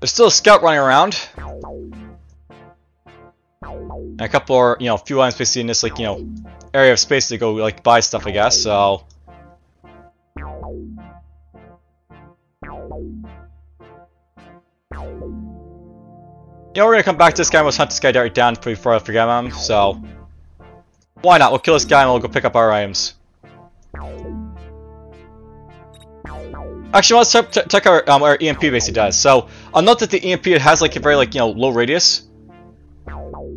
There's still a scout running around. And a couple or, you know, a few items basically in this, like, you know, area of space to go, like, buy stuff, I guess, so. You know, we're gonna come back to this guy and we'll hunt this guy Derek down before I forget about him, so. Why not? We'll kill this guy and we'll go pick up our items. Actually, let's check our EMP basically does. So, I'll note that the EMP, it has like a very, like, you know, low radius.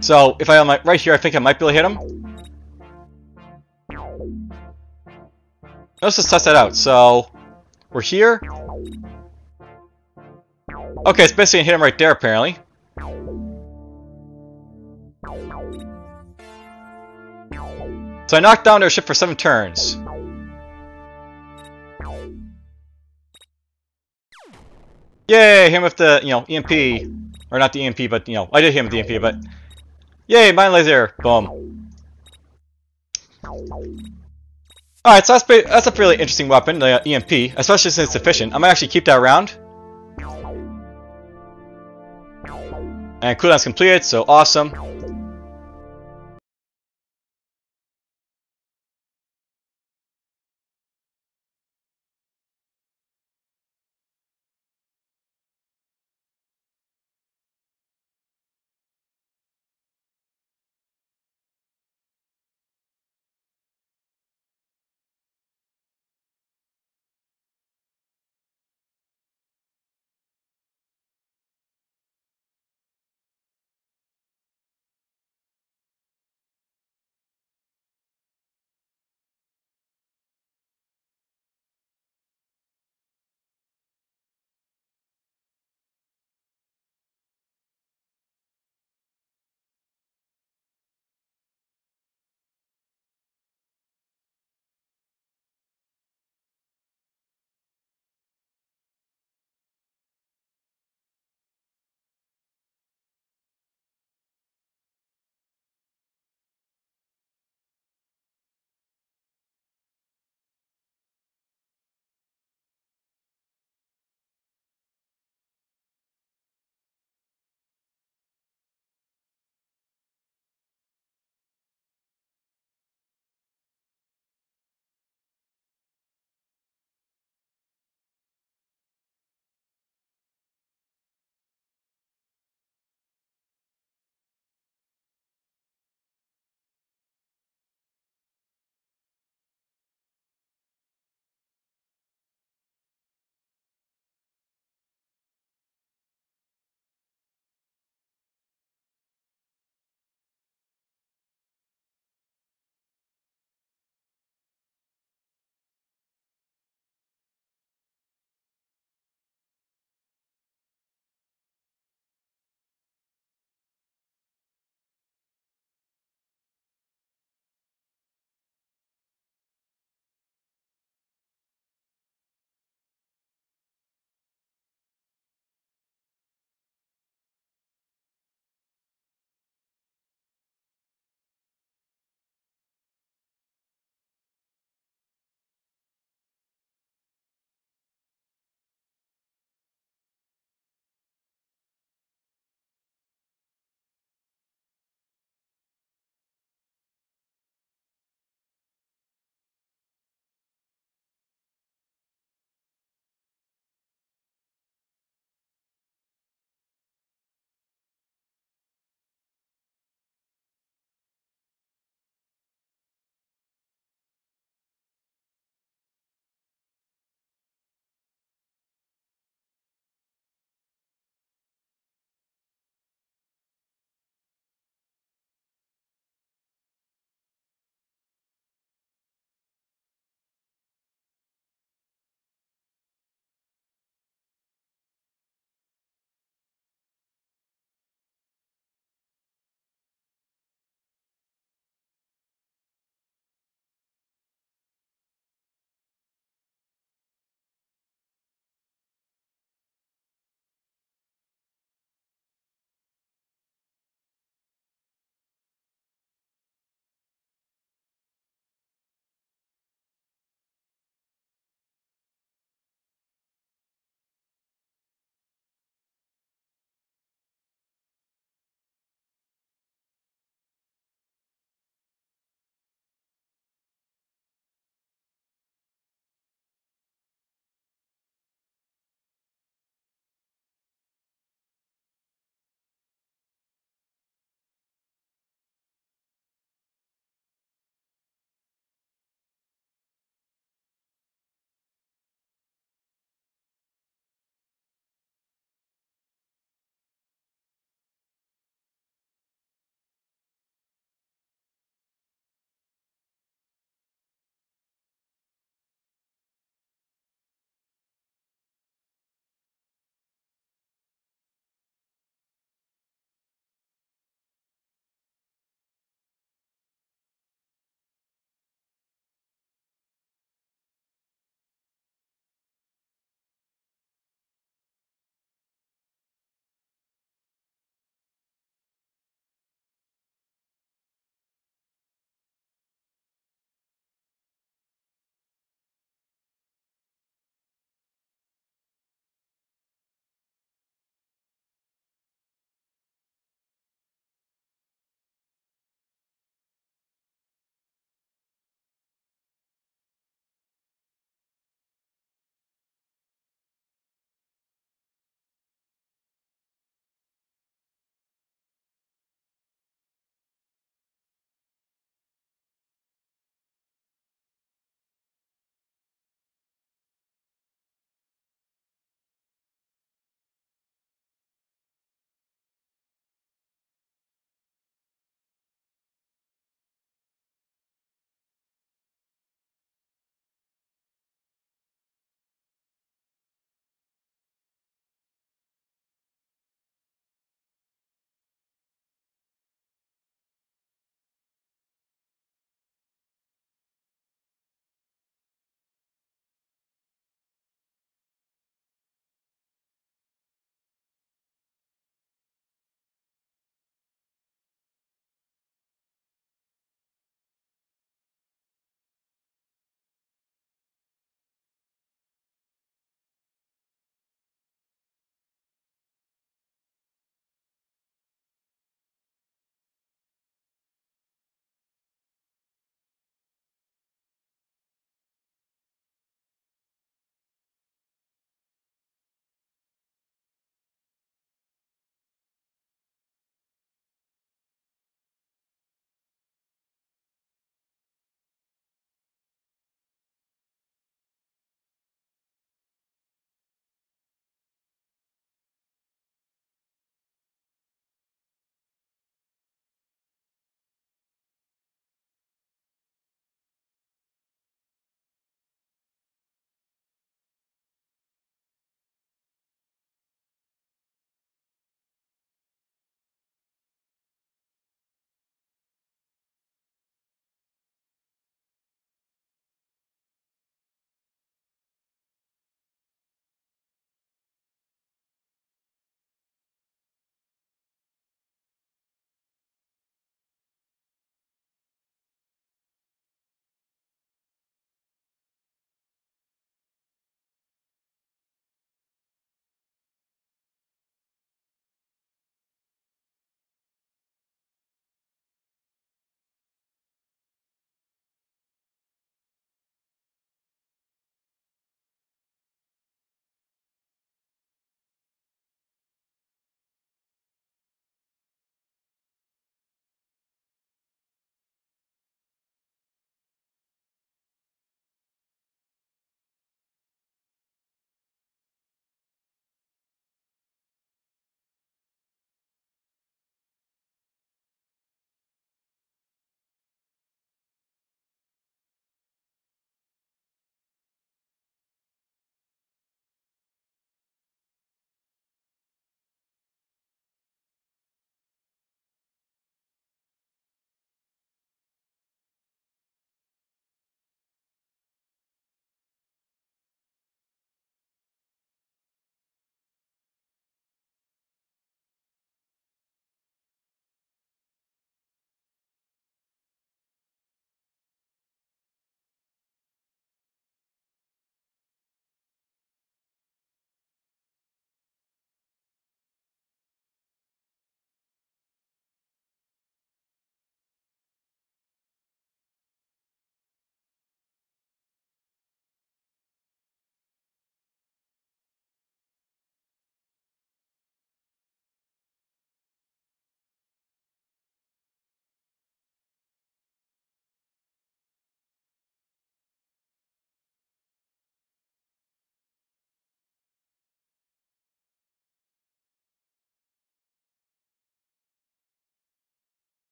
So, if I am right here, I think I might be able to hit him. Let's just test that out. So, we're here. Okay, it's basically gonna hit him right there, apparently. So I knocked down their ship for 7 turns. Yay, him with the, you know, EMP. Or not the EMP, but, you know, I did him with the EMP, but... Yay, mine lays there. Boom. Alright, so that's a really interesting weapon, the EMP. Especially since it's efficient. I might actually keep that around. And cooldown's completed, so awesome.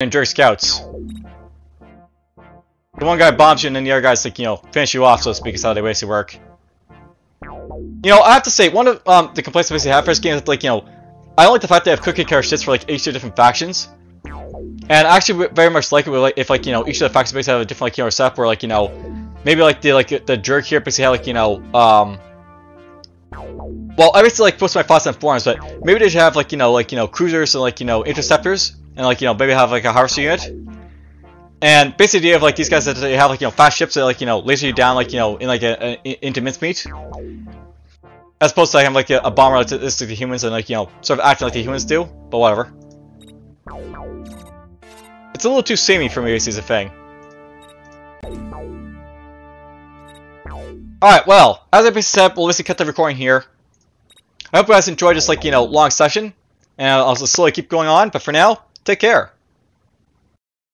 and jerk scouts. The one guy bombs you and then the other guy's like, you know, finish you off, so to speak, is how they basically work. You know, I have to say, one of the complaints I basically have for this game is, like, you know, I don't like the fact they have cookie cutter shits for, like, each of the different factions. And I actually very much like it with, like, if, like, you know, each of the factions basically have a different, like, you know, setup where, like, you know, maybe, like, the jerk here basically had, like, you know, well, I basically, like, post my thoughts on forums, but maybe they should have, like, you know, cruisers and, like, you know, interceptors, and, like, you know, maybe have, like, a harvester unit. And basically, the idea of, like, these guys that they have, like, you know, fast ships that, like, you know, laser you down, like, you know, in, like, into mincemeat. As opposed to, like, I'm, like, a bomber that's like the humans and, like, you know, sort of acting like the humans do, but whatever. It's a little too samey for me to see the thing. Alright, well, as I basically said, we'll basically cut the recording here. I hope you guys enjoyed this, like, you know, long session. And I'll slowly keep going on, but for now, take care.